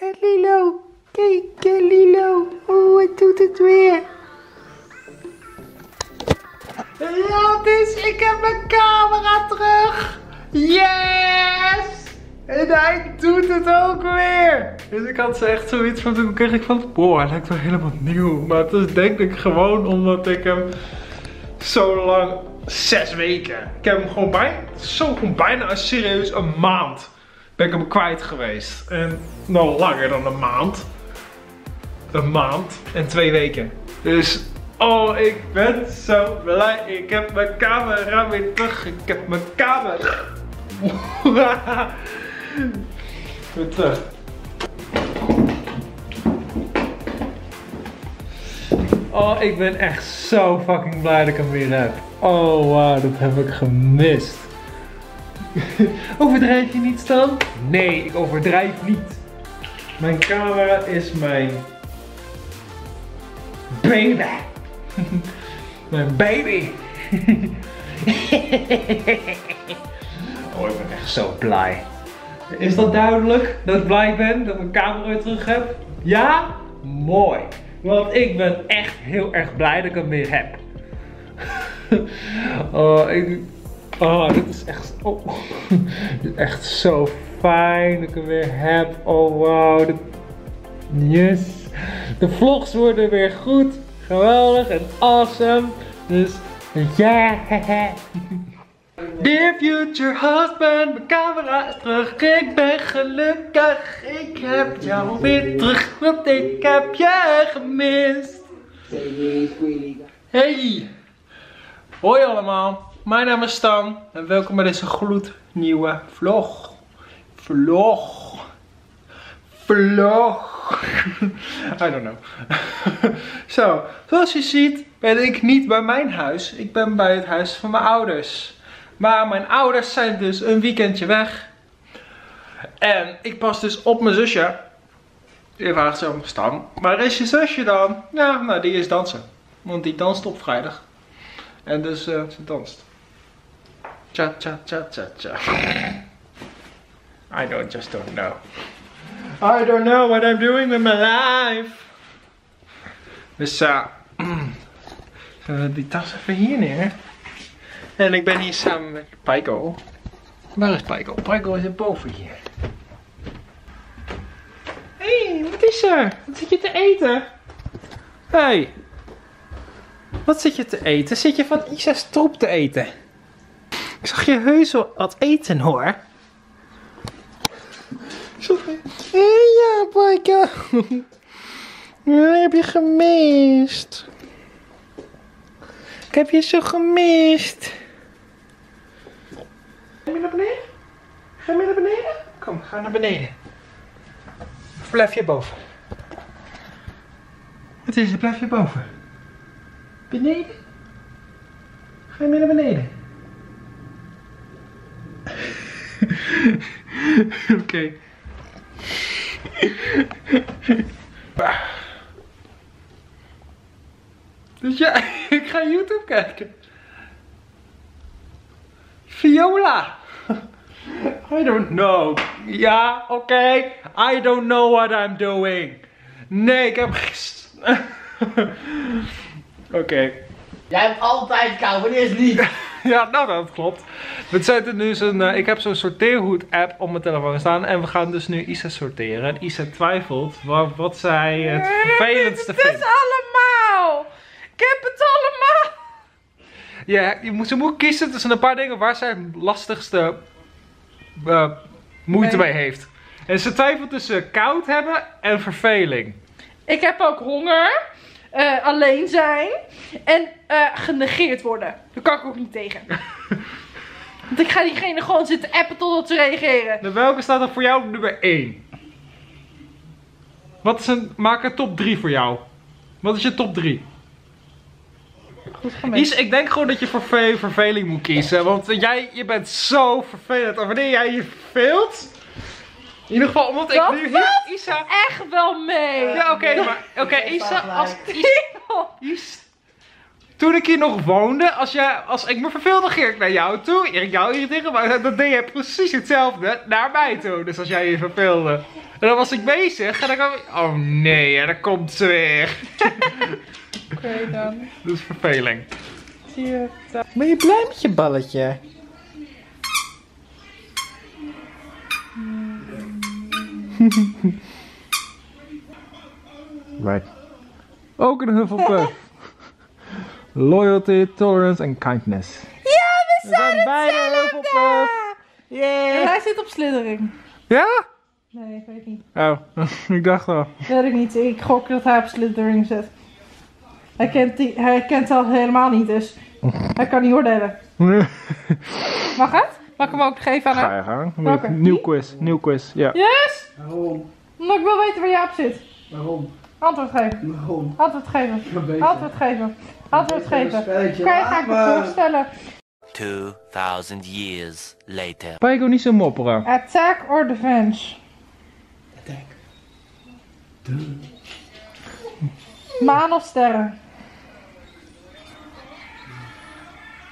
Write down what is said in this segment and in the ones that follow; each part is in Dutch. En Lilo, kijk Lilo, oh het doet het weer. Ja, dus ik heb mijn camera terug. Yes! En hij doet het ook weer. Dus ik had ze echt zoiets van, toen kreeg ik van, wow, hij lijkt wel helemaal nieuw. Maar het is denk ik gewoon omdat ik hem zo lang, 6 weken. Ik heb hem gewoon bijna, serieus een maand ben ik hem kwijt geweest. En nog langer dan een maand. Een maand en 2 weken. Dus, oh, ik ben zo blij. Ik heb mijn camera weer terug. Ik heb mijn camera weer terug. Oh, ik ben echt zo fucking blij dat ik hem weer heb. Oh, wow, dat heb ik gemist. Overdrijf je niet, Stan? Nee, ik overdrijf niet. Mijn camera is mijn baby. Mijn baby. Oh, ik ben echt zo blij. Is dat duidelijk dat ik blij ben dat ik mijn camera weer terug heb? Ja? Mooi. Want ik ben echt heel erg blij dat ik hem weer heb. Oh, dit is echt, dit is echt zo fijn dat ik hem weer heb. Oh, wow. Yes. De vlogs worden weer goed. Geweldig en awesome. Dus, ja. Yeah. Dear future husband, mijn camera is terug. Ik ben gelukkig. Ik heb jou weer terug, want ik heb je gemist. Hey. Hoi allemaal. Mijn naam is Stan en welkom bij deze gloednieuwe vlog. I don't know. Zo, zoals je ziet ben ik niet bij mijn huis. Ik ben bij het huis van mijn ouders. Maar mijn ouders zijn dus een weekendje weg. En ik pas dus op mijn zusje. Je vraagt zo, Stan, waar is je zusje dan? Ja, nou die is dansen. Want die danst op vrijdag. En dus ze danst. Tja, tja, tja, tja, tja. I just don't know. I don't know what I'm doing with my life. Dus zullen we die tas even hier neer? En ik ben hier samen met Paiko. Waar is Paiko? Paiko is er boven hier. Hé, hey, wat is er? Wat zit je te eten? Hé. Hey. Wat zit je te eten? Zit je van Isa's troep te eten? Ik zag je heus wel wat eten hoor. Sorry. Hé, ja, Paiko. Dat heb je gemist. Ik heb je zo gemist. Ga je naar beneden? Ga je naar beneden? Kom, ga naar beneden. Of blijf je boven? Wat is het? Blijf je boven? Beneden? Ga je mee naar beneden? Oké. Dus ja, ik ga YouTube kijken. Viola. I don't know. Ja, oké. I don't know what I'm doing. Nee, ik heb... Oké. Jij hebt altijd koud, wanneer is het niet? Ja, nou dat klopt. We zetten nu zo'n, ik heb zo'n sorteerhoed app op mijn telefoon staan. En we gaan dus nu Isa sorteren. En Isa twijfelt wat zij het vervelendste vindt. Het is allemaal. Ik heb het allemaal. Ja, ze moet kiezen tussen een paar dingen waar zij het lastigste moeite mee heeft. En ze twijfelt tussen koud hebben en verveling. Ik heb ook honger, alleen zijn en genegeerd worden. Daar kan ik ook niet tegen. Want ik ga diegene gewoon zitten appen totdat ze reageren. En welke staat er voor jou op nummer 1? Wat is een, maak een top 3 voor jou. Wat is je top 3? Is, ik denk gewoon dat je voor verveling moet kiezen, want je bent zo vervelend. En wanneer jij je verveelt, in ieder geval omdat ik nu hier Isa echt wel mee. Ja, oké, maar oké, Isa als Toen ik hier nog woonde, als ik me verveelde, ging ik naar jou toe. Ik jou irriteren, maar dat deed je precies hetzelfde naar mij toe. Dus als jij je verveelde. En dan was ik bezig en dan kwam ik... Oh nee, en dan komt ze weer. Oké dan. Dat is verveling. Ben je blij met je balletje? Right. Ook een Hufflepuff. Loyalty, tolerance en kindness. Ja, we zijn beide Hufflepuff. Yeah. En hij zit op Slytherin. Ja? Nee, ik weet het niet. Oh, ik dacht al. Weet ik niet. Ik gok dat hij op Slytherin zit. Hij kent het helemaal niet, dus hij kan niet oordelen. Mag het? Mag ik hem ook geven aan hem? Ga je gang. Nieuw quiz. Ja. Yes! Waarom? Omdat ik wil weten waar je op zit. Waarom? Antwoord geven. Waarom? Antwoord geven. Antwoord geven. Antwoord geven. Kan je gaan me voorstellen? 2000 years later. Paigo, niet zo mopperen. Attack or defense? Attack. Maan of sterren?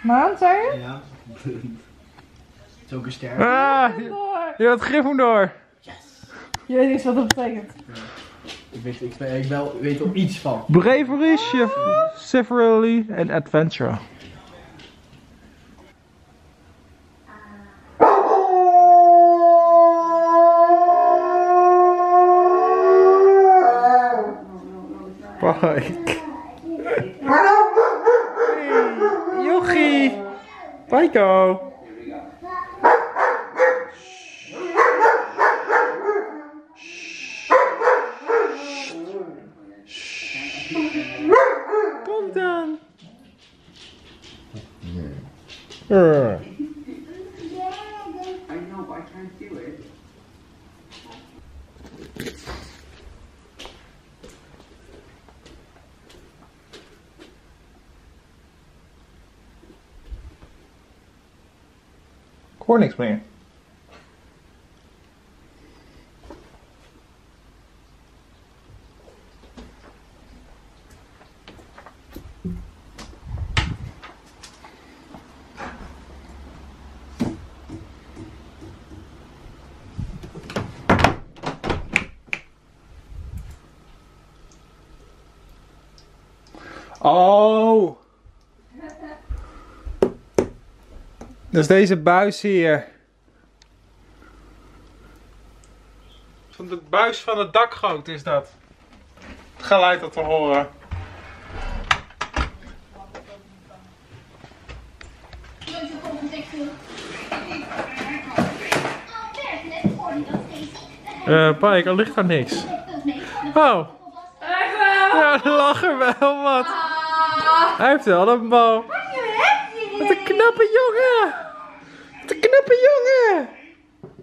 Maan, zei je? Ja, blind. Het is ook een ster. Ah, je had Gryffindor. Yes. Je weet niet wat dat betekent. Ja. Ik weet er iets van. Bravery, chivalry en adventure. Pike. Hey, Yogi. Piko. Kom dan. Ik hoor niks meer. Oh! Dus deze buis hier. Van de buis van het dakgoot is dat. Het geluid dat we horen. Pike, er ligt daar niks. Oh. Ja, er lag er wel wat. Hij heeft wel een bal. Wat een knappe jongen! Wat een knappe jongen!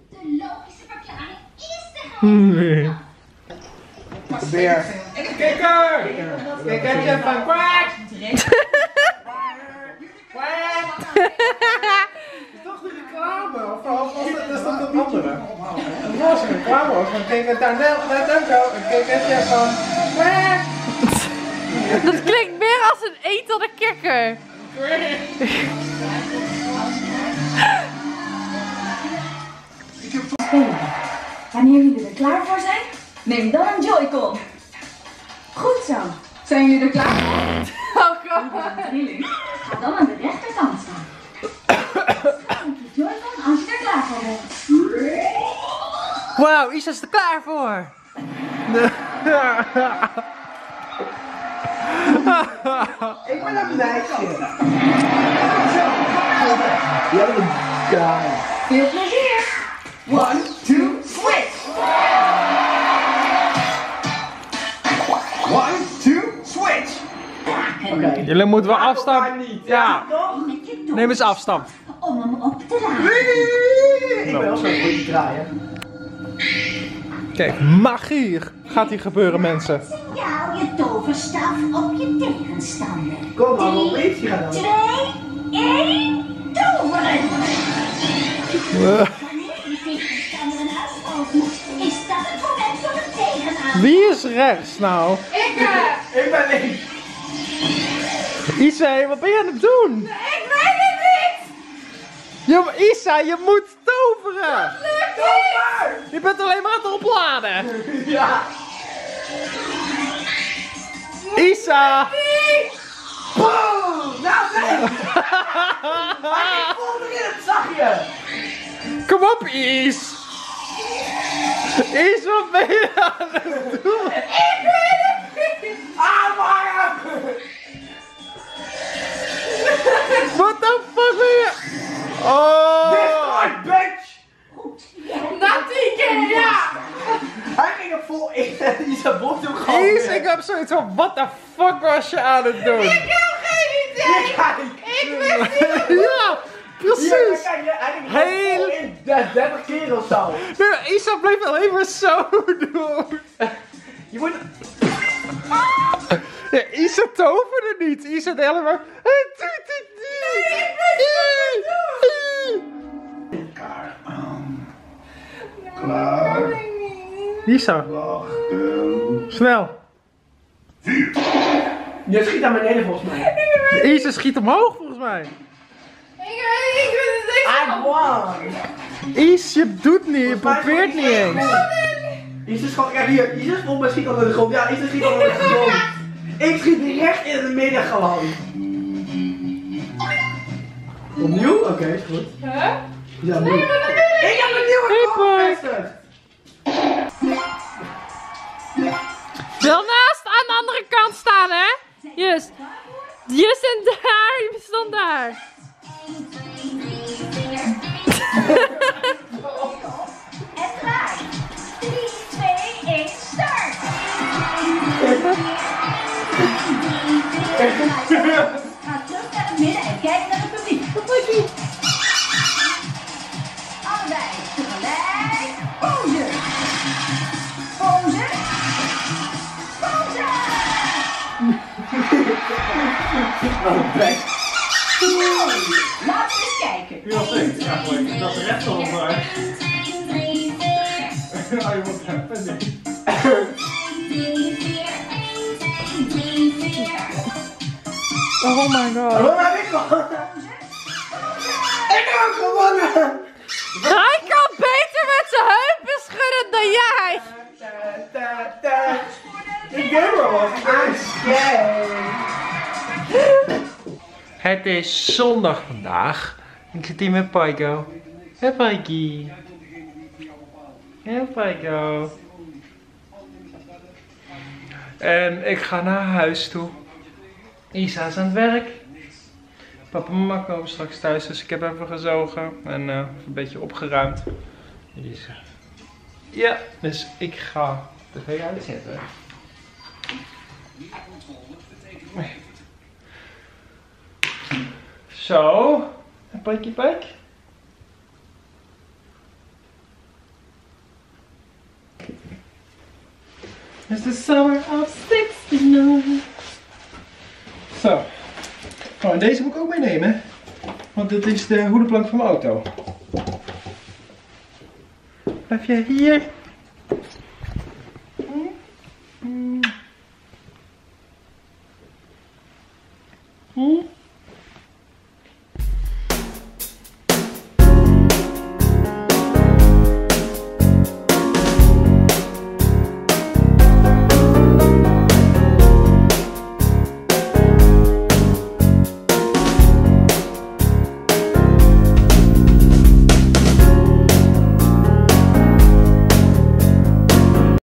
De logische verklaring is de geheim. Beer. Kikker! Kikkertje van kwak! Kwak! Is toch de reclame? Of was dat een andere? Het was een reclame, want kijk daar zo. Een kikkertje van kwak! Dat klinkt meer als een etende kikker. Wanneer jullie er klaar voor zijn, neem dan een Joy-Con. Goed zo. Zijn jullie er klaar voor? Oh god. Ga dan aan de rechterkant staan. Steek je Joy-Con als je er klaar voor bent. Wauw, Isa is er klaar voor. Ik ben een meisje. Wat een guy. Veel plezier. 1, 2, switch. 1, 2, switch. Okay. Jullie moeten wel afstappen. Ja. Neem eens afstand. Om hem op te draaien. Ik ben ook zo goed draaien. Kijk, magie gaat hier gebeuren, mensen. Signaal je toverstaf op je tegenstander. Kom maar, wat weet je dan? 3, 2, 1, toveren! Wanneer je tegenstander een huis moet, is dat het moment voor een tegenaanval. Wie is rechts nou? Ik ben links. Isai, wat ben je aan het doen? Nee, ik weet het niet! Isai, je moet toveren! Dat lukt niet! Je bent alleen maar aan het opladen! Ja! Isai! Boom! Nou nee! Maar ik voelde erin, dat zag je! Kom op, Is! Is, wat ben je aan het doen? Ik weet het niet! Ah, maar! What the fuck ben je? Oh! Destroy, bitch! Goed. Na 10 keer, ja! Hij ging er vol in en Isa bocht hem gewoon. Is, ik heb zoiets van, what the fuck was je aan het doen? Ik heb geen idee! Ik wist niet hoe. Ja, precies! Ja, hij ging in 30 keer of zo. Nee, Isa bleef alleen maar zo doen. Je moet... Ja, Isa toverde niet. Isa deed helemaal... Klaar. Isa. Snel. Je schiet naar beneden volgens mij. Isa schiet omhoog volgens mij. Ik weet het niet. Is, je doet niet. Je probeert niet eens. Isa schiet hier. Isa komt misschien onder de grond. Ja, Isa schiet onder de grond. Ik schiet recht in het midden gewoon. Opnieuw? Oké, is goed. Huh? Ja, nee, maar dat wil ik! Ik heb een nieuwe koolmeester! Wel naast aan de andere kant staan, hè? Just. Just en daar, je stond daar. En klaar. 3, 2, 1, start! Ga terug naar het midden en kijk naar het publiek. Allebei tegelijk. Pose. Pose. Pose. Laten we eens kijken. Heel leuk. Ja, mooi. Dat is recht op. Je moet hem Oh my god. Waarom heb ik gewonnen? Ik heb gewonnen! Hij kan beter met zijn heupen schudden dan jij! Ik ben er wel. Het is zondag vandaag. Ik zit hier met Paiko. Hé Paikie. Hé Paiko. En ik ga naar huis toe. Isa is aan het werk. Papa en mama komen straks thuis, dus ik heb even gezogen en een beetje opgeruimd. Ja, dus ik ga de tv uitzetten. Zo, een pakje pak. It's the summer of 69. Zo, oh, en deze moet ik ook meenemen, want dit is de hoedenplank van mijn auto. Blijf jij hier?